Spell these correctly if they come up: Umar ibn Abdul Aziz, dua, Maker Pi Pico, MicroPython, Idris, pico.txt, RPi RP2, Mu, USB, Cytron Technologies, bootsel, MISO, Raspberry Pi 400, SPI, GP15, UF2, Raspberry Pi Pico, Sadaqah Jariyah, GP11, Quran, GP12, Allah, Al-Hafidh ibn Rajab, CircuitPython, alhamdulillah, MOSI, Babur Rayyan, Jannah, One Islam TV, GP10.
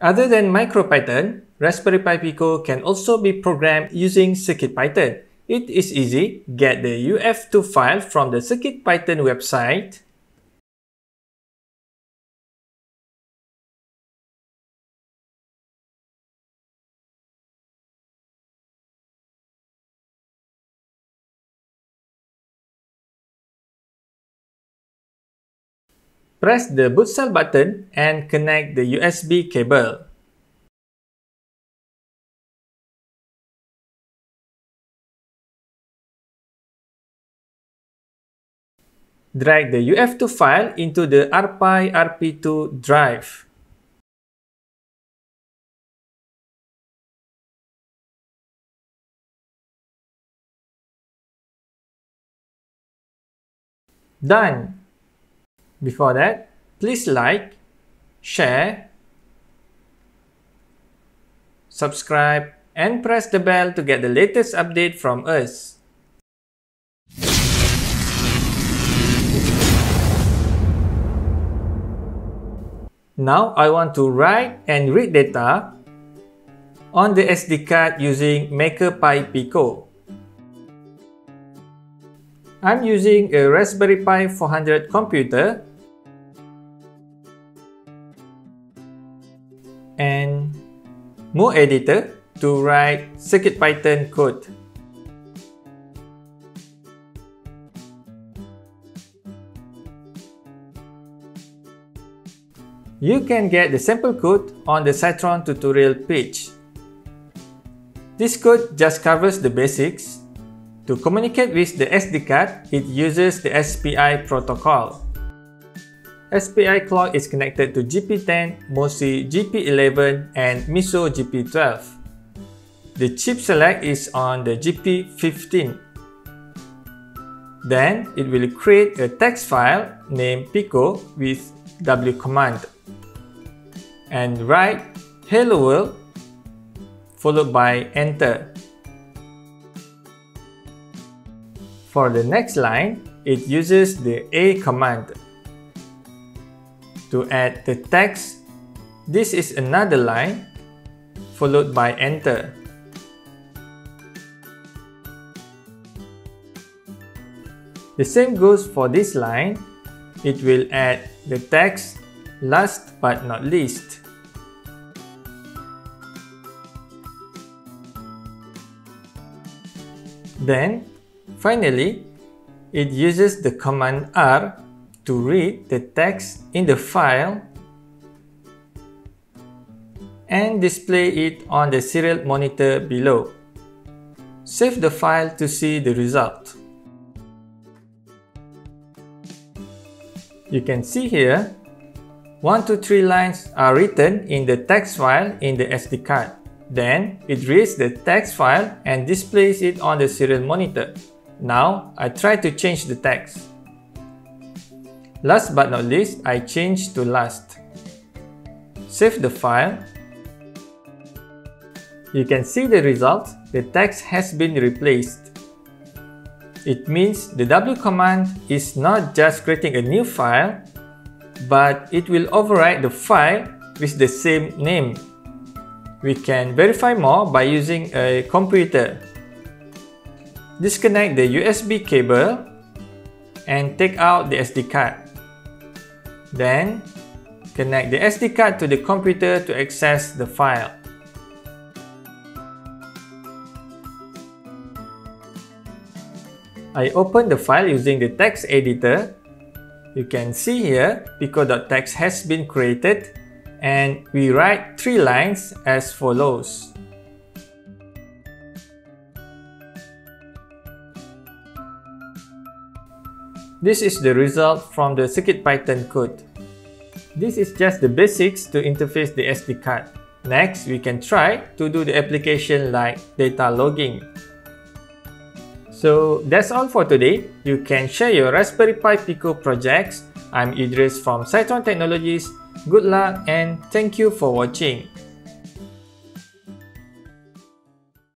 Other than MicroPython, Raspberry Pi Pico can also be programmed using CircuitPython. It is easy. Get the UF2 file from the CircuitPython website. Press the bootsel button and connect the USB cable. Drag the UF2 file into the RPi RP2 drive. Done! Before that, please like, share, subscribe, and press the bell to get the latest update from us. Now I want to write and read data on the SD card using Maker Pi Pico. I'm using a Raspberry Pi 400 computer and Mu editor to write CircuitPython code. You can get the sample code on the Cytron tutorial page. This code just covers the basics. To communicate with the SD card, it uses the SPI protocol. SPI clock is connected to GP10, MOSI, GP11, and MISO GP12. The chip select is on the GP15. Then, it will create a text file named Pico with W command and write "Hello world" followed by enter. For the next line, it uses the A command to add the text "This is another line" followed by enter. The same goes for this line. It will add the text "Last but not least." Then, finally, it uses the command R to read the text in the file and display it on the serial monitor below. Save the file to see the result. You can see here, 1 to 3 lines are written in the text file in the SD card. Then, it reads the text file and displays it on the serial monitor. Now, I try to change the text. Last but not least, I change to last. Save the file. You can see the result. The text has been replaced. It means the W command is not just creating a new file, but it will overwrite the file with the same name. We can verify more by using a computer. Disconnect the USB cable and take out the SD card. Then, connect the SD card to the computer to access the file. I open the file using the text editor. You can see here, pico.txt has been created and we write 3 lines as follows. This is the result from the CircuitPython code. This is just the basics to interface the SD card. Next, we can try to do the application like data logging. So that's all for today. You can share your Raspberry Pi Pico projects. I'm Idris from Cytron Technologies. Good luck and thank you for watching.